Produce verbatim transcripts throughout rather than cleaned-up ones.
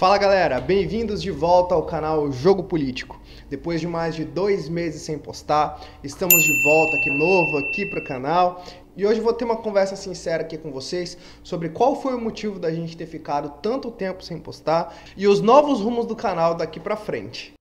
Fala galera, bem-vindos de volta ao canal Jogo Político. Depois de mais de dois meses sem postar, estamos de volta aqui novo aqui para o canal. E hoje eu vou ter uma conversa sincera aqui com vocês sobre qual foi o motivo da gente ter ficado tanto tempo sem postar e os novos rumos do canal daqui para frente.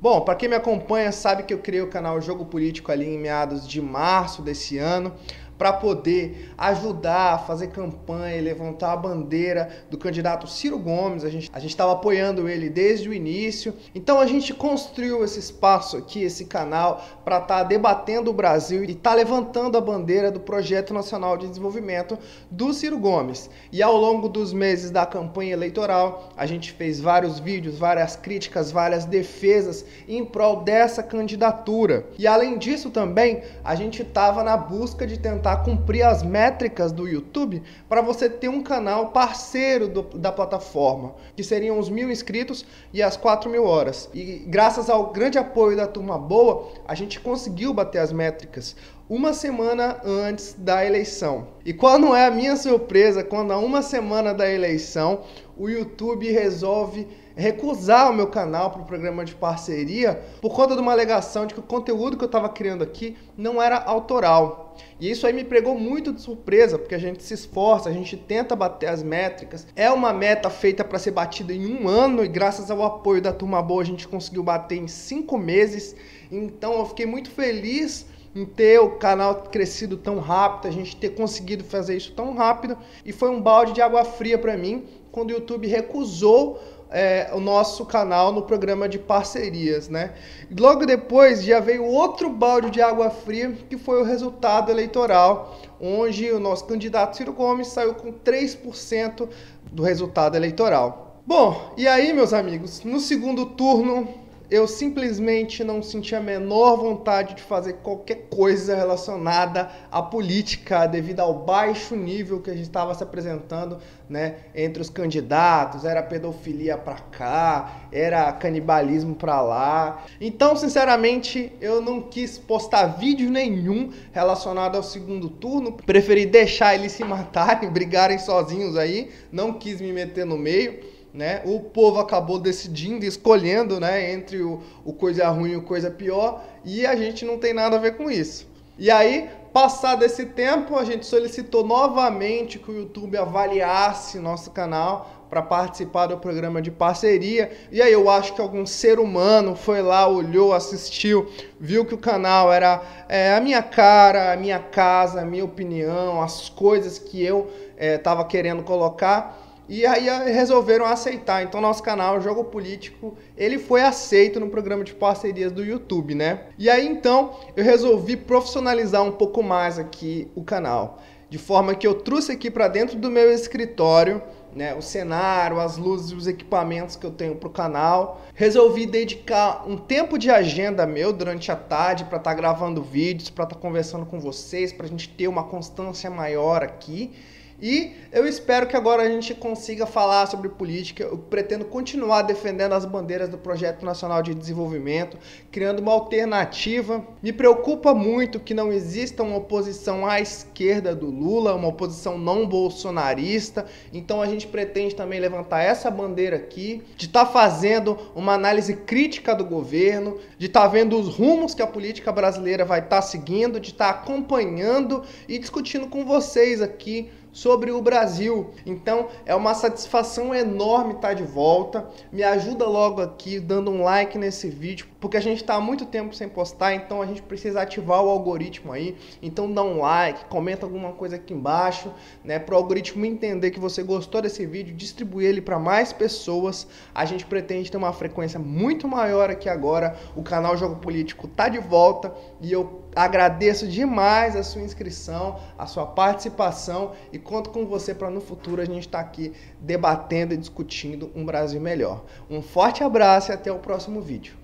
Bom, para quem me acompanha sabe que eu criei o canal Jogo Político ali em meados de março desse ano, para poder ajudar, fazer campanha, levantar a bandeira do candidato Ciro Gomes. A gente a gente estava apoiando ele desde o início. Então a gente construiu esse espaço aqui, esse canal, para estar tá debatendo o Brasil e estar tá levantando a bandeira do Projeto Nacional de Desenvolvimento do Ciro Gomes. E ao longo dos meses da campanha eleitoral, a gente fez vários vídeos, várias críticas, várias defesas em prol dessa candidatura. E além disso também, a gente estava na busca de tentar cumprir as métricas do YouTube para você ter um canal parceiro do, da plataforma, que seriam os mil inscritos e as quatro mil horas. E graças ao grande apoio da Turma Boa, a gente conseguiu bater as métricas uma semana antes da eleição. E qual não é a minha surpresa quando a uma semana da eleição o YouTube resolve recusar o meu canal para o programa de parceria por conta de uma alegação de que o conteúdo que eu estava criando aqui não era autoral. E isso aí me pegou muito de surpresa, porque a gente se esforça, a gente tenta bater as métricas. É uma meta feita para ser batida em um ano e graças ao apoio da Turma Boa a gente conseguiu bater em cinco meses. Então eu fiquei muito feliz em ter o canal crescido tão rápido, a gente ter conseguido fazer isso tão rápido, e foi um balde de água fria para mim quando o YouTube recusou é, o nosso canal no programa de parcerias, né? Logo depois já veio outro balde de água fria, que foi o resultado eleitoral, onde o nosso candidato Ciro Gomes saiu com três por cento do resultado eleitoral. Bom, e aí meus amigos, no segundo turno, eu simplesmente não senti a menor vontade de fazer qualquer coisa relacionada à política devido ao baixo nível que a gente estava se apresentando, né, entre os candidatos. Era pedofilia pra cá, era canibalismo pra lá. Então, sinceramente, eu não quis postar vídeo nenhum relacionado ao segundo turno. Preferi deixar eles se matarem, brigarem sozinhos aí, não quis me meter no meio. Né? O povo acabou decidindo, escolhendo, né, entre o, o coisa ruim e o coisa pior, e a gente não tem nada a ver com isso. E aí, passado esse tempo, a gente solicitou novamente que o YouTube avaliasse nosso canal para participar do programa de parceria. E aí eu acho que algum ser humano foi lá, olhou, assistiu, viu que o canal era é, a minha cara, a minha casa, a minha opinião, as coisas que eu estava é, querendo colocar. E aí resolveram aceitar. Então nosso canal Jogo Político, ele foi aceito no programa de parcerias do YouTube, né? E aí então eu resolvi profissionalizar um pouco mais aqui o canal, de forma que eu trouxe aqui para dentro do meu escritório, né, o cenário, as luzes e os equipamentos que eu tenho para o canal. Resolvi dedicar um tempo de agenda meu durante a tarde para estar tá gravando vídeos, para estar tá conversando com vocês, para a gente ter uma constância maior aqui. E eu espero que agora a gente consiga falar sobre política. Eu pretendo continuar defendendo as bandeiras do Projeto Nacional de Desenvolvimento, criando uma alternativa. Me preocupa muito que não exista uma oposição à esquerda do Lula, uma oposição não bolsonarista. Então a gente pretende também levantar essa bandeira aqui, de estar fazendo uma análise crítica do governo, de estar vendo os rumos que a política brasileira vai estar seguindo, de estar acompanhando e discutindo com vocês aqui sobre o Brasil. Então é uma satisfação enorme estar de volta. Me ajuda logo aqui dando um like nesse vídeo, porque a gente está há muito tempo sem postar, então a gente precisa ativar o algoritmo aí. Então dá um like, comenta alguma coisa aqui embaixo, né, para o algoritmo entender que você gostou desse vídeo, distribuir ele para mais pessoas. A gente pretende ter uma frequência muito maior aqui agora. O canal Jogo Político está de volta e eu agradeço demais a sua inscrição, a sua participação, e conto com você para no futuro a gente estar aqui debatendo e discutindo um Brasil melhor. Um forte abraço e até o próximo vídeo.